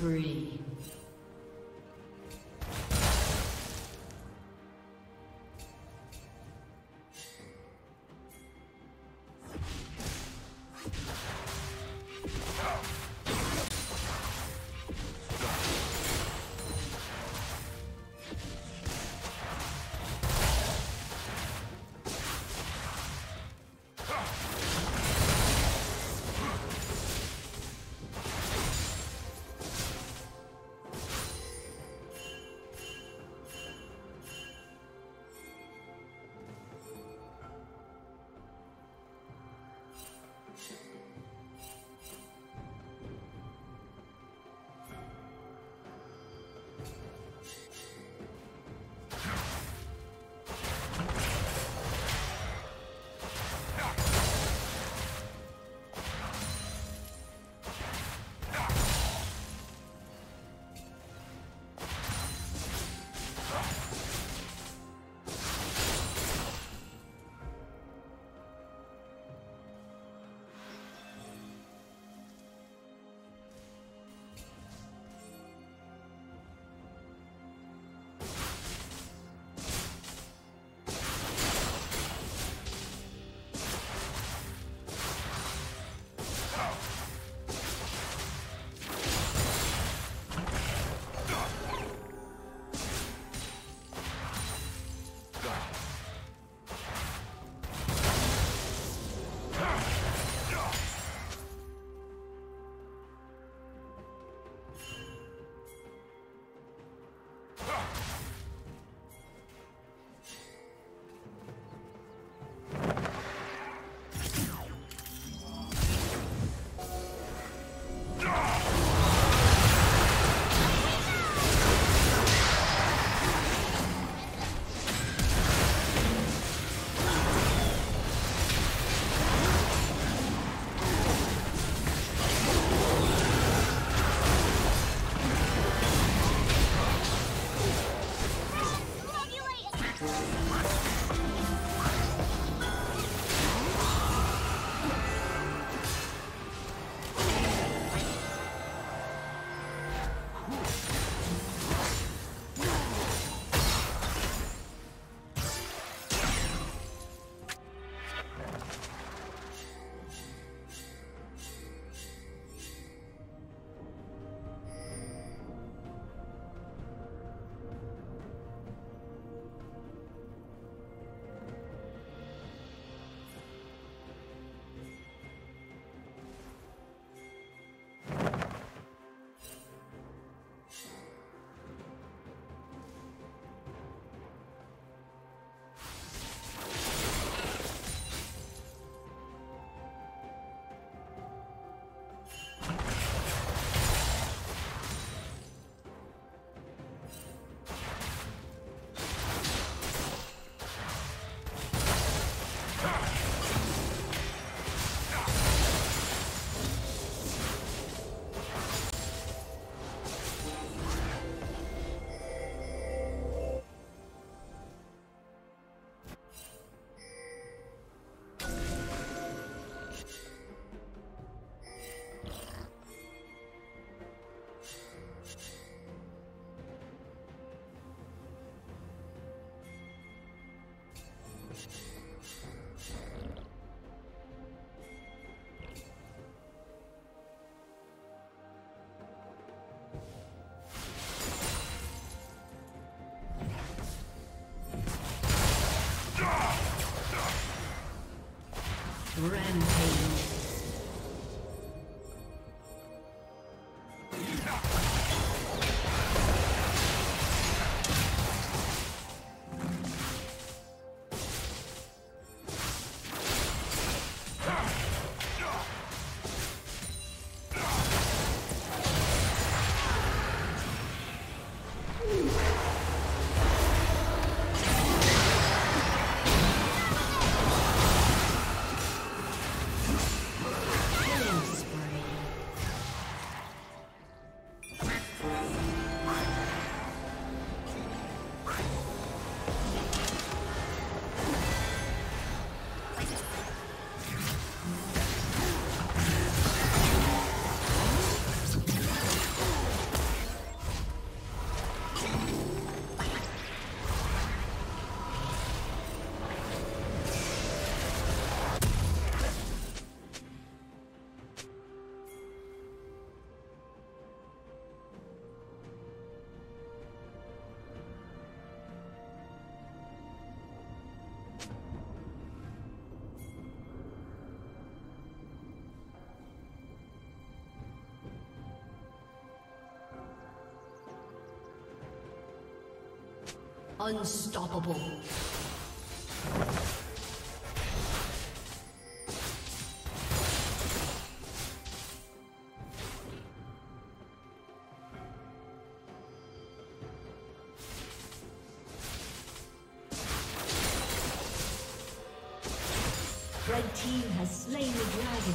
spree. Rampage. Unstoppable. Red team has slain the dragon.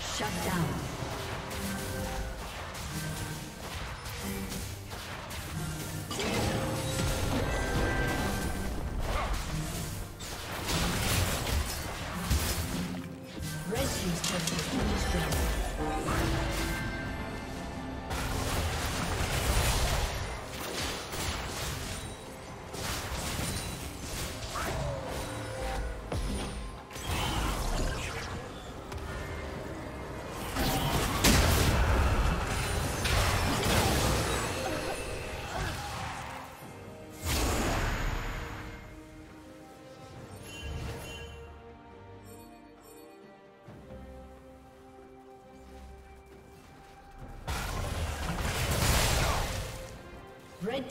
Shut down. Red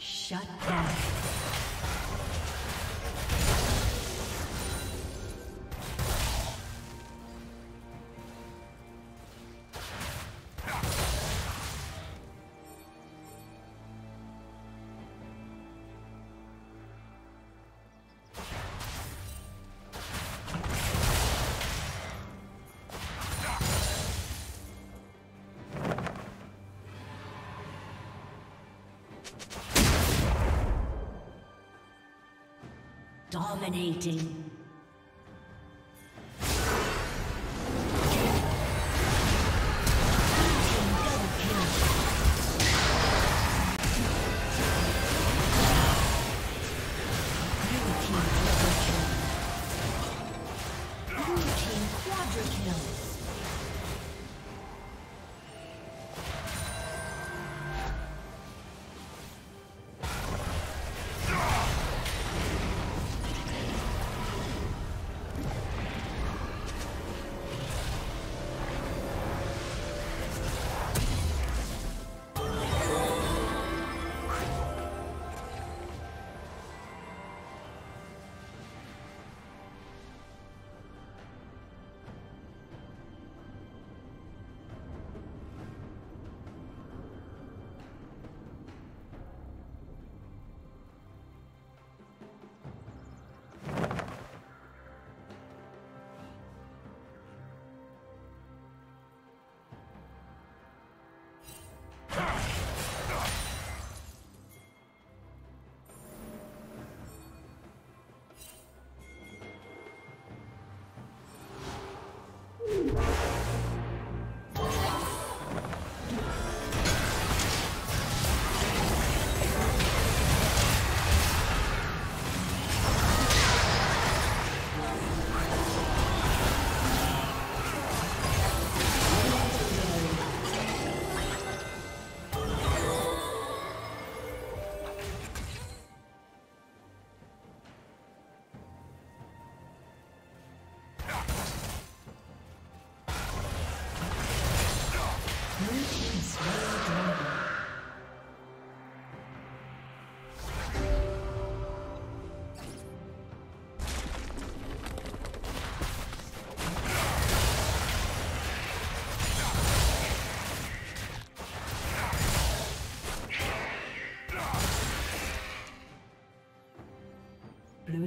Shut down. Dominating. Blue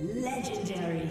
Legendary.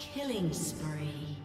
Killing spree.